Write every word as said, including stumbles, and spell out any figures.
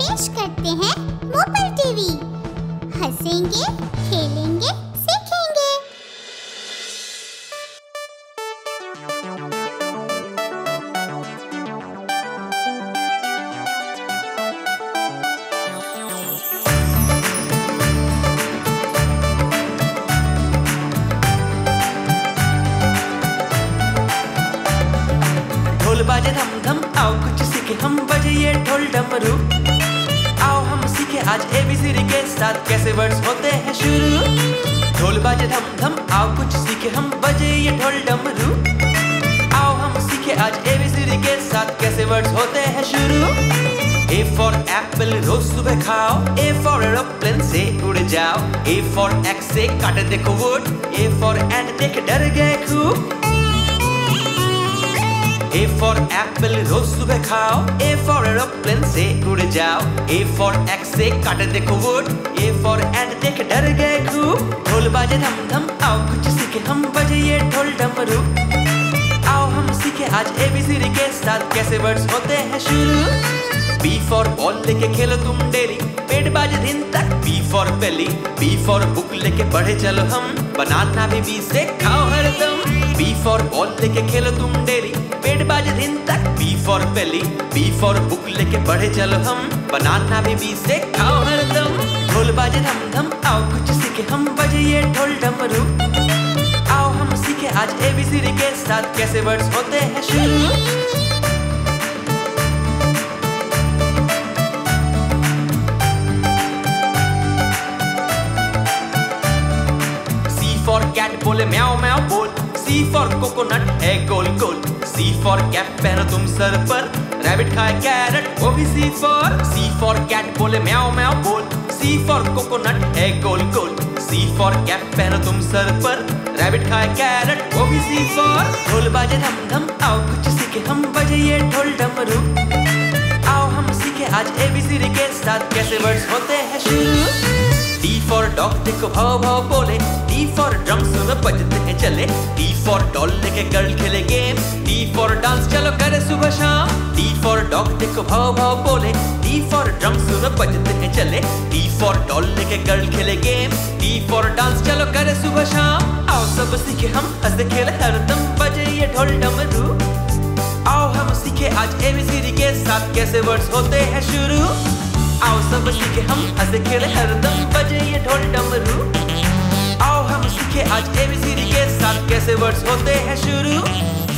पेश करते हैं मूपल टीवी। हंसेंगे, खेलेंगे, सीखेंगे। ढोल बाजे धम धम, आओ कुछ सीखे हम, बजे ये ढोल डमरू। आओ हम सीखे आज एबीसीडी के साथ कैसे वर्ड्स होते हैं शुरू। ढोल बाजे धम धम, आओ कुछ सीखे हम, बजे ये ढोल डमरू। आओ हम सीखे आज एबीसीडी के साथ कैसे वर्ड्स होते हैं शुरू। ए फॉर एप्पल रोज सुबह खाओ, ए फॉर एरोप्लेन से उड़ जाओ, ए फॉर एक्स से काटे देखो वुड, ए फॉर एंड देख डर गए खूब। A for apple रोज सुबह खाओ, A for aeroplane से उड़ जाओ, A for axe से काटे देखो wood, A for ant देख डर गए खूब। ढोल बाजे धम धम, आओ कुछ सीखे हम, बजे ये ढोल डमरू। आओ हम सीखे आज एबीसीडी के साथ कैसे वर्ड्स होते हैं शुरू। B for ball लेके खेलो तुम डेली, पेट बाजे दिन तक, B for belly, B for book लेके पढ़े चलो हम, बनाना भी B से खाओ हरदम। B for ball लेके खेलो तुम डेली, पेट बाजे दिन तक, बी फॉर पेली, बी फॉर बुक लेके पढ़े चलो हम, बनाना भी बी से खाओ हरदम। ढोल बाजे धम धम, आओ कुछ सीखे हम, बजे ये ढोल डमरू। आओ हम सीखे आज एबीसीडी के साथ कैसे वर्ड्स होते हैं शुरू। कैट बोले म्याओ म्याओ बोल, सी फॉर कोकोनट है गोल गोल, सी फॉर कैप पहनो तुम सर पर, रैबिट खाए कैरट वो भी C for. C for cat बोले म्याओ म्याओ बोल, सी फॉर कोकोनट है गोल गोल, सी फॉर कैप पहनो तुम सर पर, रैबिट खाए कैरट वो भी सी फॉर। ढोल बाजे धम धम, आओ कुछ सीखे हम, बजे ये ढोल डमरू। आओ हम सीखे आज एबीसीडी के साथ कैसे वर्ड्स होते हैं शुरू। D for dog देखो भाव भाव बोले, D for drum सुनो बजते हैं चले, D for doll लेके गर्ल खेले गेम, D for dance चलो करे सुबह शाम। D for dog देखो भाव भाव बोले, D for drum सुनो बजते हैं चले, D for doll लेके गर्ल खेले गेम, D for dance चलो करे सुबह शाम। आओ सब सीखे हम, हंसे खेले हरदम, बजे ये ढोल डमरू। आओ हम सीखे आज एबीसीडी के साथ कैसे वर्ड्स होते हैं शुरू। आओ सब सीखे हम, हंसे खेले हरदम, बजे ये ढोल डमरू। आओ हम सीखे आज एबीसीडी के साथ कैसे वर्ड्स होते हैं शुरू।